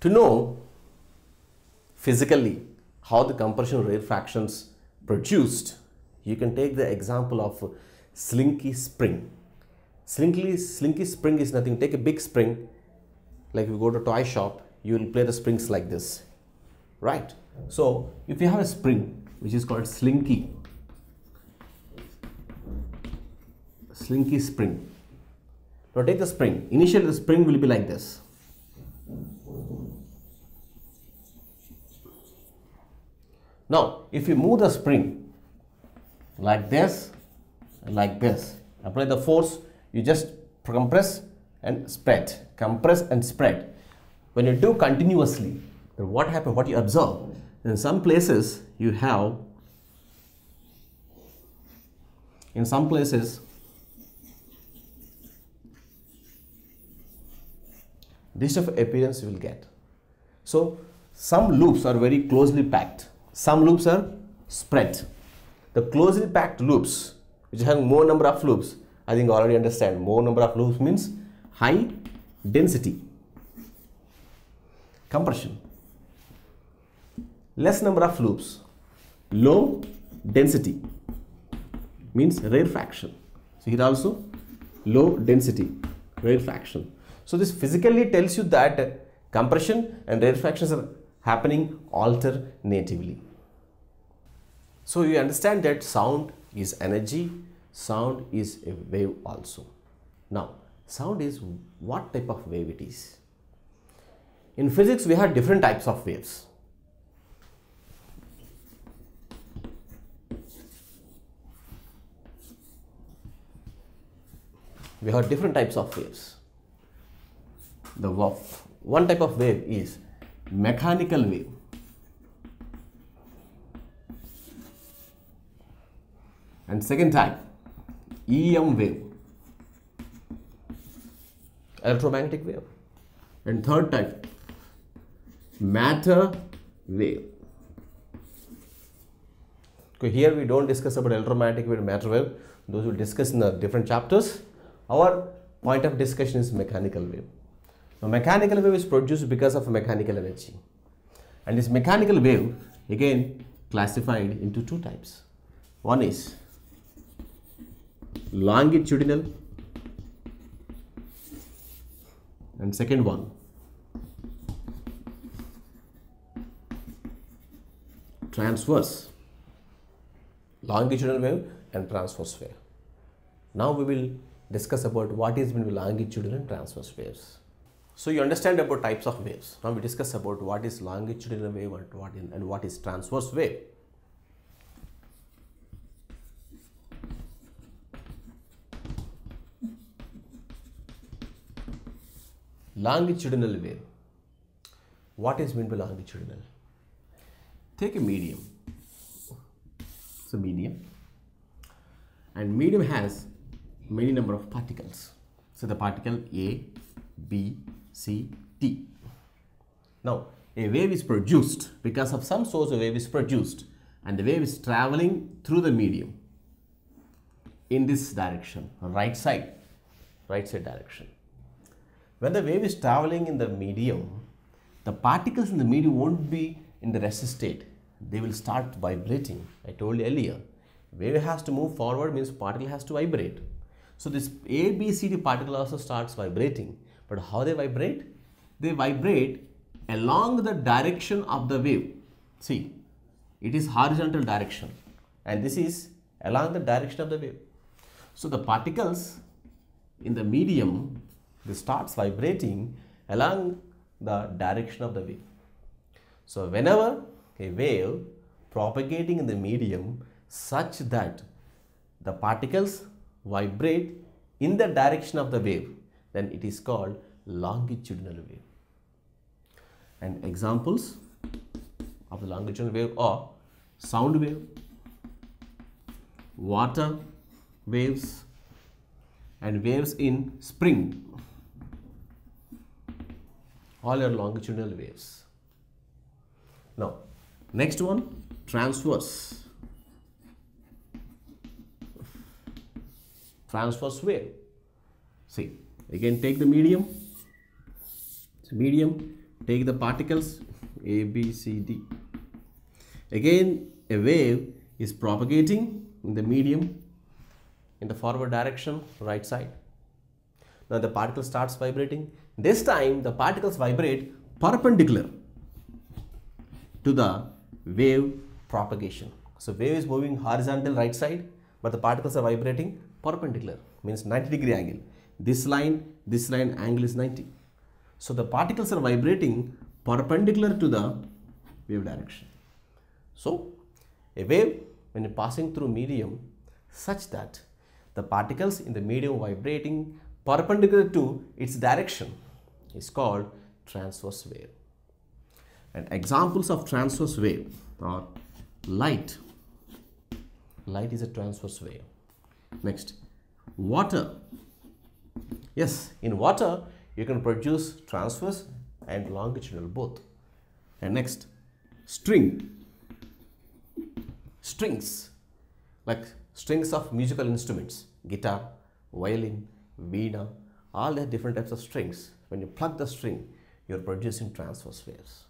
to know physically how the compression rate fractions produced, you can take the example of slinky spring. Slinky spring is nothing. Take a big spring, like if you go to a toy shop, you will play the springs like this, right? So if you have a spring which is called slinky spring. Now take the spring. Initially the spring will be like this. Now if you move the spring like this and like this, apply the force, you just compress and spread, compress and spread. When you do continuously, then what happens, what you observe? In some places you have, in some places this of appearance you will get. So some loops are very closely packed, some loops are spread. The closely packed loops, which have more number of loops, I think already understand. More number of loops means high density compression. Less number of loops, low density means rare fraction. So here also low density, rare fraction. So this physically tells you that compression and rare fractions are happening alternatively. So you understand that sound is energy, sound is a wave also. Now sound is what type of wave it is. In physics we have different types of waves. We have different types of waves. The one type of wave is mechanical wave. And second type, EM wave, electromagnetic wave. And third type, matter wave. Okay, here we don't discuss about electromagnetic wave and matter wave. Those we'll discuss in the different chapters. Our point of discussion is mechanical wave. Now, mechanical wave is produced because of mechanical energy. And this mechanical wave again classified into two types. One is longitudinal and second one transverse. Longitudinal wave and transverse wave. Now we will discuss about what is between longitudinal and transverse waves. So you understand about types of waves. Now we discuss about what is longitudinal wave and what is transverse wave. Longitudinal wave. What is meant by longitudinal? Take a medium. It's a medium. And medium has many number of particles. So the particle A, B, C, T. Now a wave is produced because of some source. A wave is produced and the wave is traveling through the medium in this direction, right side direction. When the wave is traveling in the medium, the particles in the medium won't be in the rest state. They will start vibrating. I told you earlier, wave has to move forward means particle has to vibrate. So this A, B, C, D particle also starts vibrating. But how they vibrate? They vibrate along the direction of the wave. See, it is horizontal direction and this is along the direction of the wave. So the particles in the medium, they starts vibrating along the direction of the wave. So whenever a wave propagating in the medium such that the particles vibrate in the direction of the wave, then it is called longitudinal wave. And examples of the longitudinal wave are sound wave, water waves, and waves in spring. All are longitudinal waves. Now, next one, transverse. Transverse wave. See, again take the medium. It's a medium. Take the particles A, B, C, D. Again, a wave is propagating in the medium in the forward direction, right side. Now the particle starts vibrating. This time the particles vibrate perpendicular to the wave propagation. So wave is moving horizontal right side, but the particles are vibrating perpendicular, means 90-degree angle. This line angle is 90. So the particles are vibrating perpendicular to the wave direction. So a wave, when passing through medium, such that the particles in the medium vibrating perpendicular to its direction is called transverse wave. And examples of transverse wave are light. Light is a transverse wave. Next, water. Yes, in water you can produce transverse and longitudinal both. And next, string. Strings, like strings of musical instruments, guitar, violin, veena, all the different types of strings. When you plug the string, you are producing transverse waves.